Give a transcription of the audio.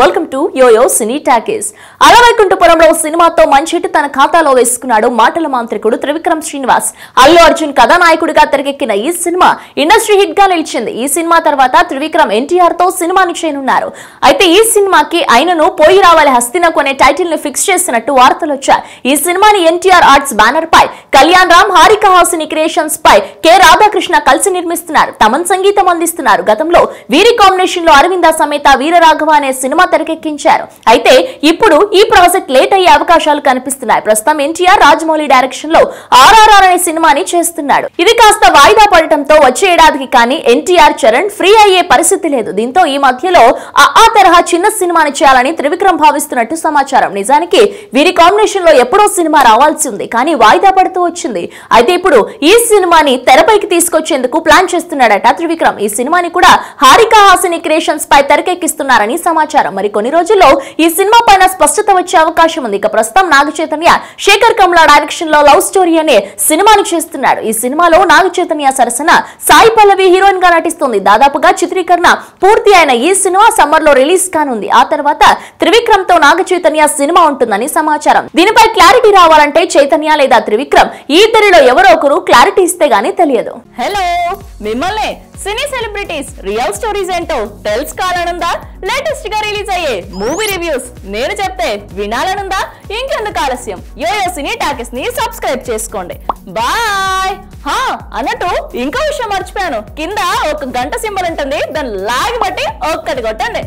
Welcome to Yo-Yo Cine Takis. Alavakuntupuramlo cinema tho manchi hit tana khatalo veskunnadu matala mantrikudu Trivikram Srinivas. Allu Arjun kathanayakudiga terekekkina ee cinema industry hit ga నిలిచింది. ఈ cinema తర్వాత త్రివిక్రమ్ ఎన్టీఆర్ తో సినిమాని చేయనున్నారు. అయితే ఈ సినిమాకి ఆయనను పోయి రావాలి హస్తినకు అనే టైటిల్ ని ఫిక్స్ చేసినట్టు వార్తలు వచ్చాయి. ఈ సినిమాని ఎన్టీఆర్ ఆర్ట్స్ బ్యానర్ పై కళ్యాణ్ రామ్ హారిక హాసిని క్రియేషన్స్ పై కె రాధాకృష్ణ కలిసి నిర్మిస్తున్నారు. తమన్ సంగీతం అందిస్తున్నారు. గతంలో వీరి కాంబినేషన్ లో అరవింద సమేత వీరరాఘవ అనే సినిమా తెరకెక్కించారు. అయితే ఇప్పుడు ఈ ప్రాజెక్ట్ లేట్ అయ్యే అవకాశాలు కనిపిస్తున్నాయి. ప్రస్తుతం ఎన్టీఆర్ రాజమౌళి డైరెక్షన్ లో ఆర్ఆర్ఆర్ అనే సినిమాని చేస్తున్నాడు. ఇది కాస్త వాయిదా పడటంతో వచ్చే ఏడాదికి కానీ ఎన్టీఆర్ చరణ్ ఫ్రీ అయ్యే పరిస్థితి లేదు. దీంతో ఈ మధ్యలో ఆ తరహా చిన్న సినిమాని చేయాలని త్రివిక్రమ్ భావిస్తున్నట్టు సమాచారం. నిజానికి వీరి కాంబినేషన్ లో ఎప్పుడో సినిమా రావాల్సి ఉంది, కానీ వాయిదా పడుతూ వచ్చింది. అయితే ఇప్పుడు ఈ సినిమాని తెరపైకి తీసుకొచ్చేందుకు ప్లాన్ చేస్తున్నాడట త్రివిక్రమ్. ఈ సినిమాని కూడా హారిక హాసిని క్రియేషన్స్ పై తెరకెక్కిస్తున్నారని సమాచారం. మరి కొన్ని రోజుల్లో ఈ సినిమా పైన స్పష్టత వచ్చే అవకాశం ఉంది. ఇక ప్రస్తుతం నాగ చైతన్య శేఖర్ కమల డైరెక్షన్ లో లవ్ స్టోరీ అనే సినిమాని చేస్తున్నాడు. ఈ సినిమాలో నాగ చైతన్య సరసన సాయి పల్లవి హీరోయిన్ గా నటిస్తుంది. దాదాపుగా చిత్రీకరణ పూర్తి అయిన ఈ సినిమా సమ్మర్ లో రిలీజ్ కానుంది. ఆ తర్వాత త్రివిక్రమ్ తో నాగ చైతన్య సినిమా ఉంటుందని సమాచారం. దీనిపై క్లారిటీ రావాలంటే చైతన్య లేదా త్రివిక్రమ్ ఈ ఇద్దరిలో ఎవరో ఒకరు క్లారిటీ ఇస్తే గానీ తెలియదు. హలో, మిమ్మల్ని సినీ సెలబ్రిటీస్ రియల్ స్టోరీస్ ఏంటో తెలుసుకోవాలనుందా? లేటెస్ట్ గా రిలీజ్ అయ్యే మూవీ రివ్యూస్ నేను చెప్తే వినాలనుందా? ఇంకెందుకు ఆలస్యం, యోయో సినీ టాకిస్ ని సబ్స్క్రైబ్ చేసుకోండి. బాయ్. అన్నట్టు ఇంకో విషయం మర్చిపోయాను, కింద ఒక గంట సింబల్ ఉంటుంది, దాన్ని లాగి బట్టి ఒక్కటి కొట్టండి.